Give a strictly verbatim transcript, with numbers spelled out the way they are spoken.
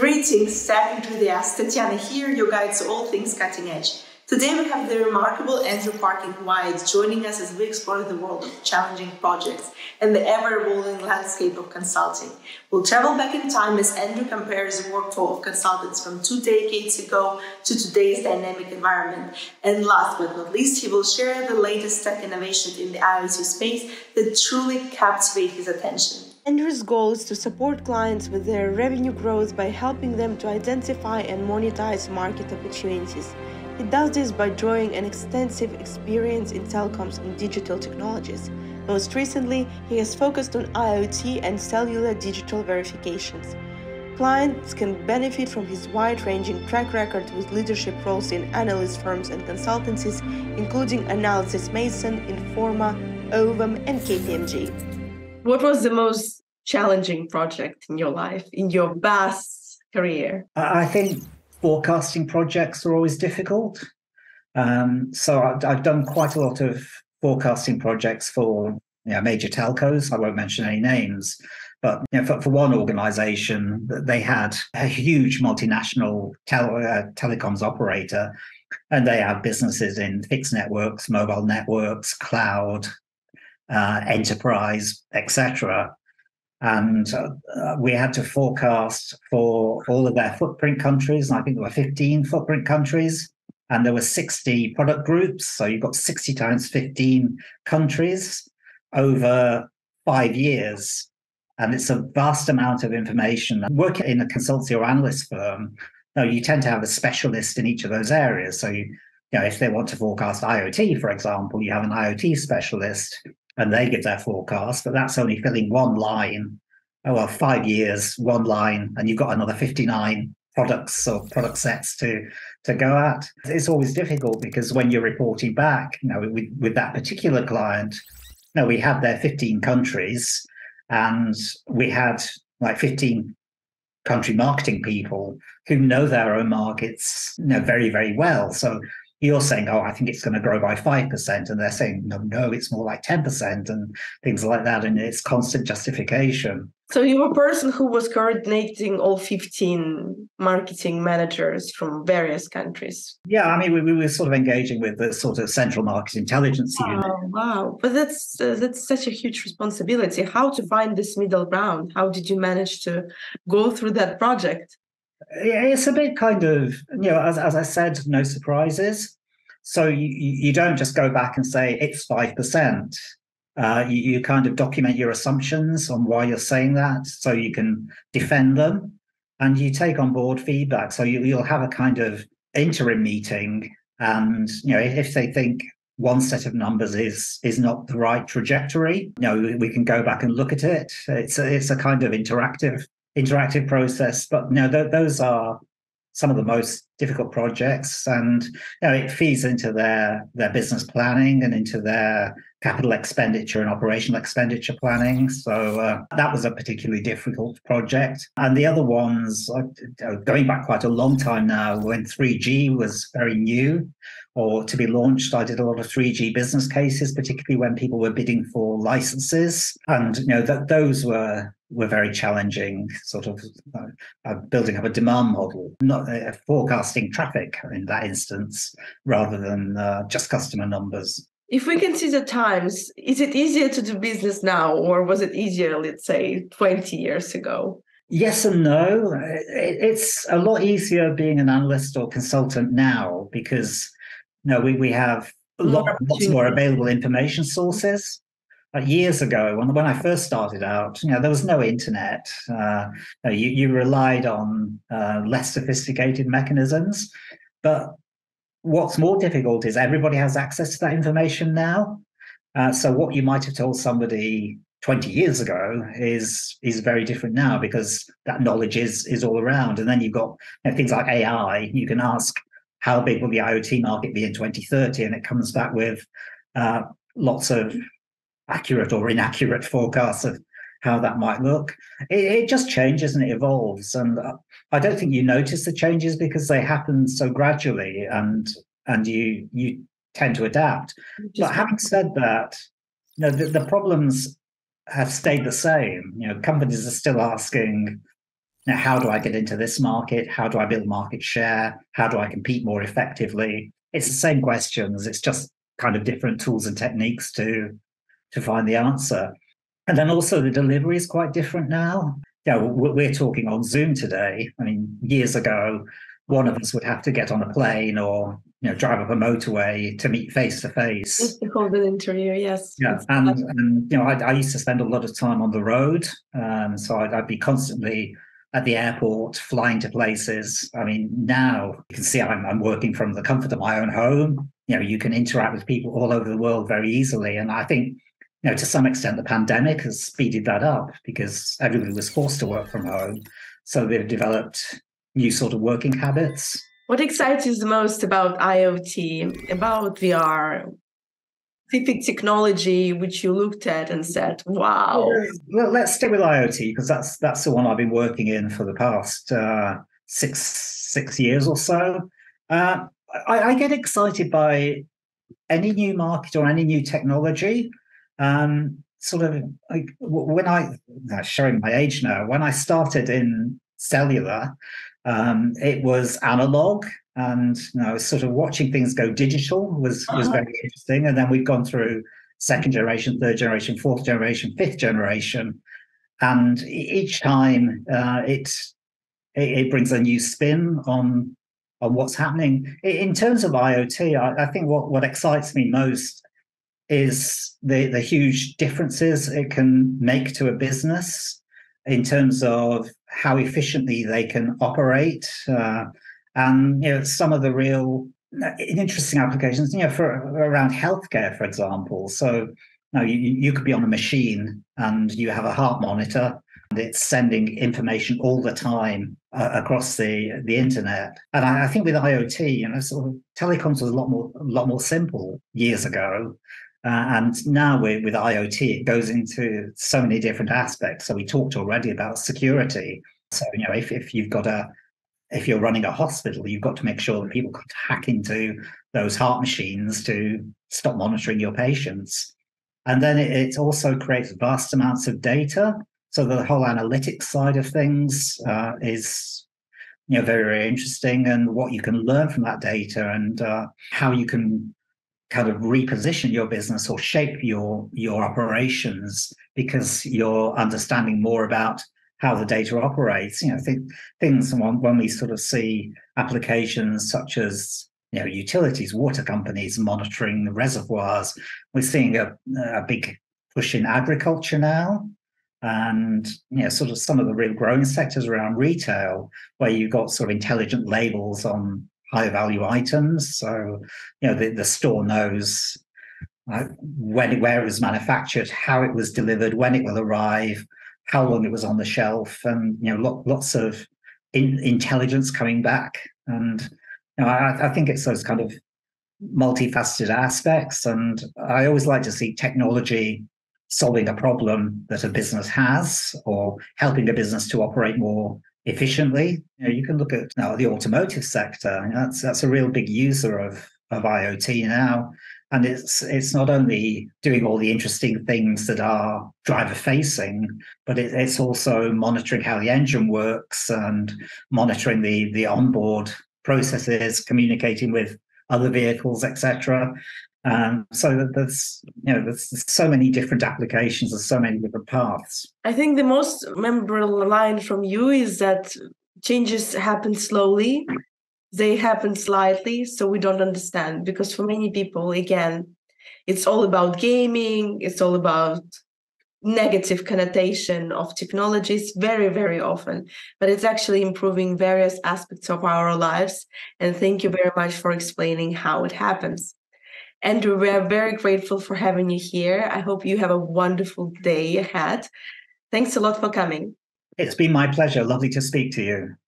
Greetings, tech enthusiasts. Tatiana here, your guide to all things cutting edge. Today we have the remarkable Andrew Parkin-White joining us as we explore the world of challenging projects and the ever-evolving landscape of consulting. We'll travel back in time as Andrew compares the workflow of consultants from two decades ago to today's dynamic environment. And last but not least, he will share the latest tech innovations in the I O T space that truly captivate his attention. Andrew's goal is to support clients with their revenue growth by helping them to identify and monetize market opportunities. He does this by drawing an extensive experience in telecoms and digital technologies. Most recently, he has focused on I O T and cellular digital verifications. Clients can benefit from his wide-ranging track record with leadership roles in analyst firms and consultancies, including Analysys Mason, Informa, Ovum, and K P M G. What was the most challenging project in your life, in your vast career? I think forecasting projects are always difficult. Um, so I've, I've done quite a lot of forecasting projects for you know, major telcos. I won't mention any names, but you know, for, for one organization, they had a huge multinational tel- uh, telecoms operator, and they have businesses in fixed networks, mobile networks, cloud, Uh, enterprise, et cetera. And uh, we had to forecast for all of their footprint countries. And I think there were fifteen footprint countries, and there were sixty product groups. So you've got sixty times fifteen countries over five years. And it's a vast amount of information. Working in a consultancy or analyst firm, no, you tend to have a specialist in each of those areas. So, you, you know, if they want to forecast I O T, for example, you have an I O T specialist, and they give their forecast, but that's only filling one line. Oh, well, five years, one line, and you've got another fifty-nine products or product sets to, to go at. It's always difficult because when you're reporting back, you know, with, with that particular client, you know, we had their fifteen countries, and we had like fifteen country marketing people who know their own markets, you know, very, very well. So you're saying, oh, I think it's going to grow by five percent. And they're saying, no, no, it's more like ten percent and things like that. And it's constant justification. So you were a person who was coordinating all fifteen marketing managers from various countries. Yeah, I mean, we, we were sort of engaging with the sort of central market intelligence unit. Oh, wow. But that's uh, that's such a huge responsibility. How to find this middle ground? How did you manage to go through that project? It's a bit kind of, you know, as, as I said, no surprises. So you, you don't just go back and say it's five percent. Uh, you, you kind of document your assumptions on why you're saying that so you can defend them, and you take on board feedback. So you, you'll have a kind of interim meeting, and, you know, if they think one set of numbers is is not the right trajectory, you know, we can go back and look at it. It's a, it's a kind of interactive interactive process, but no, th- those are some of the most difficult projects, and you know, it feeds into their their business planning and into their capital expenditure and operational expenditure planning. So uh, that was a particularly difficult project. And the other ones, uh, going back quite a long time now, when three G was very new or to be launched, I did a lot of three G business cases, particularly when people were bidding for licenses, and you know that those were. were very challenging, sort of uh, building up a demand model, not uh, forecasting traffic in that instance, rather than uh, just customer numbers. If we consider times, is it easier to do business now, or was it easier, let's say, twenty years ago? Yes and no. It's a lot easier being an analyst or consultant now because you know, we, we have lot, lots more available information sources. Years ago, when, when I first started out, you know, there was no internet. Uh, you, you relied on uh, less sophisticated mechanisms. But what's more difficult is everybody has access to that information now. Uh, so what you might have told somebody twenty years ago is is very different now because that knowledge is is all around. And then you've got you know, things like A I. You can ask, how big will the I O T market be in twenty thirty? And it comes back with uh, lots of accurate or inaccurate forecasts of how that might look. It, it just changes and it evolves. And I don't think you notice the changes because they happen so gradually, and and you you tend to adapt. But having said that, you know, the, the problems have stayed the same. You know, companies are still asking, Now, how do I get into this market? How do I build market share? How do I compete more effectively? It's the same questions. It's just kind of different tools and techniques to, to find the answer. And then also the delivery is quite different now. Yeah, we're talking on Zoom today. I mean, years ago, one of us would have to get on a plane or, you know, drive up a motorway to meet face to face. Just to hold an interview, yes. Yeah, and, and you know, I, I used to spend a lot of time on the road, um, so I'd, I'd be constantly at the airport, flying to places. I mean, now you can see I'm, I'm working from the comfort of my own home. You know, you can interact with people all over the world very easily, and I think, you know, to some extent, the pandemic has speeded that up because everybody was forced to work from home, so they've developed new sort of working habits. What excites you the most about I O T, about V R? Specific technology which you looked at and said, wow. Well, let's stick with I O T because that's that's the one I've been working in for the past uh, six six years or so. Uh, I, I get excited by any new market or any new technology. Um, sort of like when I, I'm showing my age now, when I started in cellular, Um, it was analog, and you know, sort of watching things go digital was, was very interesting. And then we've gone through second generation, third generation, fourth generation, fifth generation. And each time uh, it, it it brings a new spin on on what's happening. In terms of I O T, I, I think what, what excites me most is the, the huge differences it can make to a business in terms of how efficiently they can operate, uh, and you know, some of the real interesting applications, you know, for around healthcare, for example. So you know, you, you could be on a machine and you have a heart monitor, and it's sending information all the time uh, across the the internet. And I, I think with I O T, you know, sort of telecoms was a lot more a lot more simple years ago. Uh, and now with, with I O T, it goes into so many different aspects. So we talked already about security. So, you know, if, if you've got a, if you're running a hospital, you've got to make sure that people can hack into those heart machines to stop monitoring your patients. And then it, it also creates vast amounts of data. So the whole analytics side of things uh, is, you know, very, very interesting, and what you can learn from that data and uh, how you can kind of reposition your business or shape your your operations because you're understanding more about how the data operates. You know, th things when, when we sort of see applications such as, you know, utilities, water companies monitoring the reservoirs. We're seeing a, a big push in agriculture now, and you know, sort of some of the real growing sectors around retail, where you've got sort of intelligent labels on high value items. So, you know, the, the store knows uh, when, where it was manufactured, how it was delivered, when it will arrive, how long it was on the shelf, and, you know, lo lots of in intelligence coming back. And, you know, I, I think it's those kind of multifaceted aspects. And I always like to see technology solving a problem that a business has or helping a business to operate more efficiently. You know, you can look at you know, the automotive sector. You know, that's that's a real big user of of I O T now, and it's it's not only doing all the interesting things that are driver facing, but it, it's also monitoring how the engine works and monitoring the the onboard processes, communicating with other vehicles, et cetera. Um, so there's, you know, there's so many different applications and so many different paths. I think the most memorable line from you is that changes happen slowly, they happen slightly, so we don't understand. Because for many people, again, it's all about gaming, it's all about negative connotation of technologies very, very often, but it's actually improving various aspects of our lives. And thank you very much for explaining how it happens. Andrew, we are very grateful for having you here. I hope you have a wonderful day ahead. Thanks a lot for coming. It's been my pleasure. Lovely to speak to you.